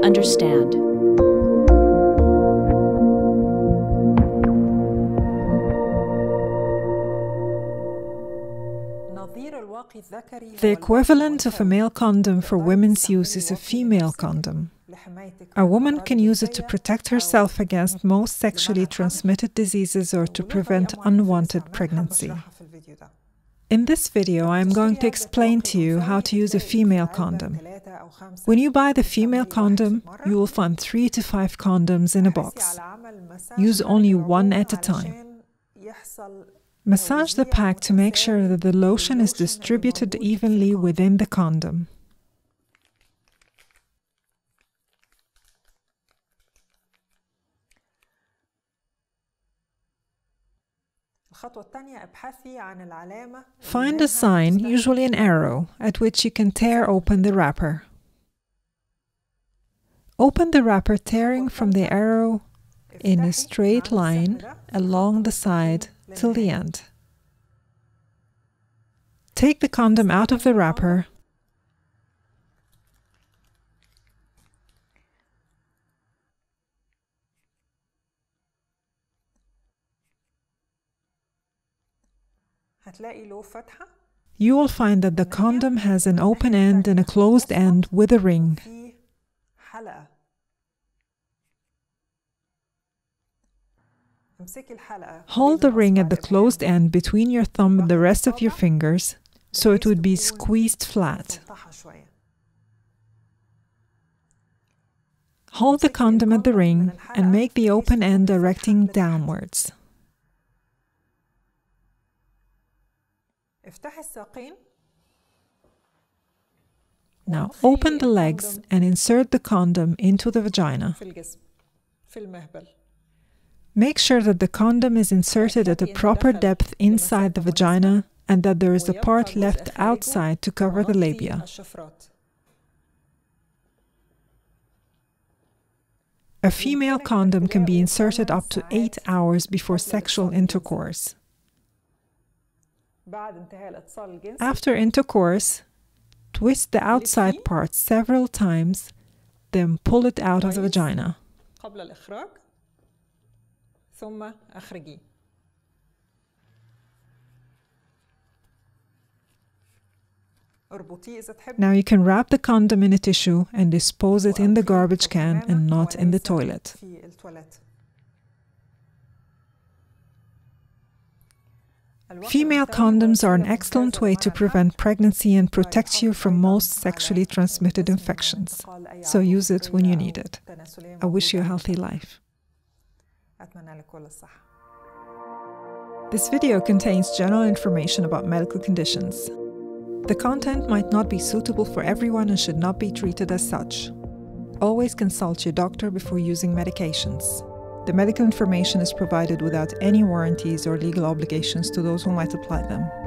I understand. The equivalent of a male condom for women's use is a female condom. A woman can use it to protect herself against most sexually transmitted diseases or to prevent unwanted pregnancy. In this video, I am going to explain to you how to use a female condom. When you buy the female condom, you will find 3 to 5 condoms in a box. Use only one at a time. Massage the pack to make sure that the lotion is distributed evenly within the condom. Find a sign, usually an arrow, at which you can tear open the wrapper. Open the wrapper tearing from the arrow in a straight line along the side till the end. Take the condom out of the wrapper. You will find that the condom has an open end and a closed end with a ring. Hold the ring at the closed end between your thumb and the rest of your fingers, so it would be squeezed flat. Hold the condom at the ring and make the open end directing downwards. Now open the legs and insert the condom into the vagina. Make sure that the condom is inserted at a proper depth inside the vagina and that there is a part left outside to cover the labia. A female condom can be inserted up to 8 hours before sexual intercourse. After intercourse, twist the outside part several times, then pull it out of the vagina. Now you can wrap the condom in a tissue and dispose it in the garbage can and not in the toilet. Female condoms are an excellent way to prevent pregnancy and protect you from most sexually transmitted infections. So use it when you need it. I wish you a healthy life. This video contains general information about medical conditions. The content might not be suitable for everyone and should not be treated as such. Always consult your doctor before using medications. The medical information is provided without any warranties or legal obligations to those who might apply them.